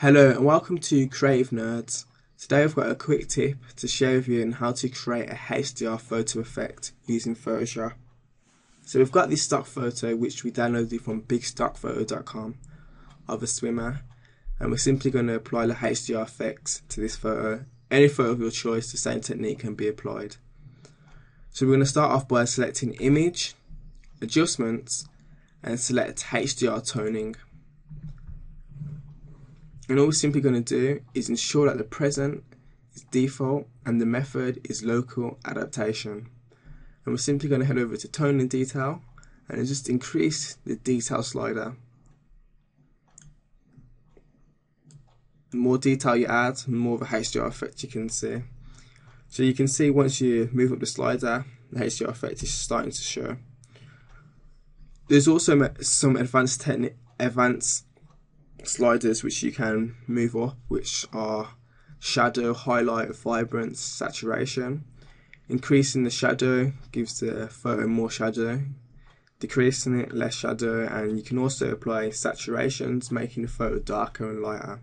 Hello and welcome to Creative Nerds. Today I've got a quick tip to share with you on how to create a HDR photo effect using Photoshop. So we've got this stock photo which we downloaded from bigstockphoto.com of a swimmer, and we're simply going to apply the HDR effects to this photo. Any photo of your choice, the same technique can be applied. So we're going to start off by selecting Image, Adjustments, and select HDR Toning. And all we're simply going to do is ensure that the present is default and the method is local adaptation. And we're simply going to head over to Tone and Detail and just increase the detail slider. The more detail you add, the more of a HDR effect you can see. So you can see once you move up the slider, the HDR effect is starting to show. There's also some advanced sliders which you can move up, which are shadow, highlight, vibrance, saturation. Increasing the shadow gives the photo more shadow, decreasing it less shadow, and you can also apply saturations, making the photo darker and lighter.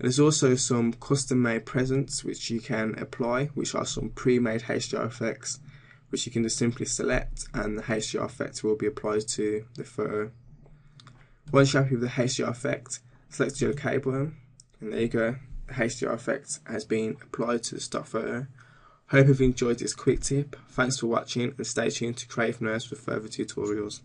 And there's also some custom made presets which you can apply, which are some pre-made HDR effects which you can just simply select, and the HDR effect will be applied to the photo. Once you're happy with the HDR effect, select your OK button, and there you go, the HDR effect has been applied to the stock photo. Hope you've enjoyed this quick tip. Thanks for watching and stay tuned to Creative Nerds for further tutorials.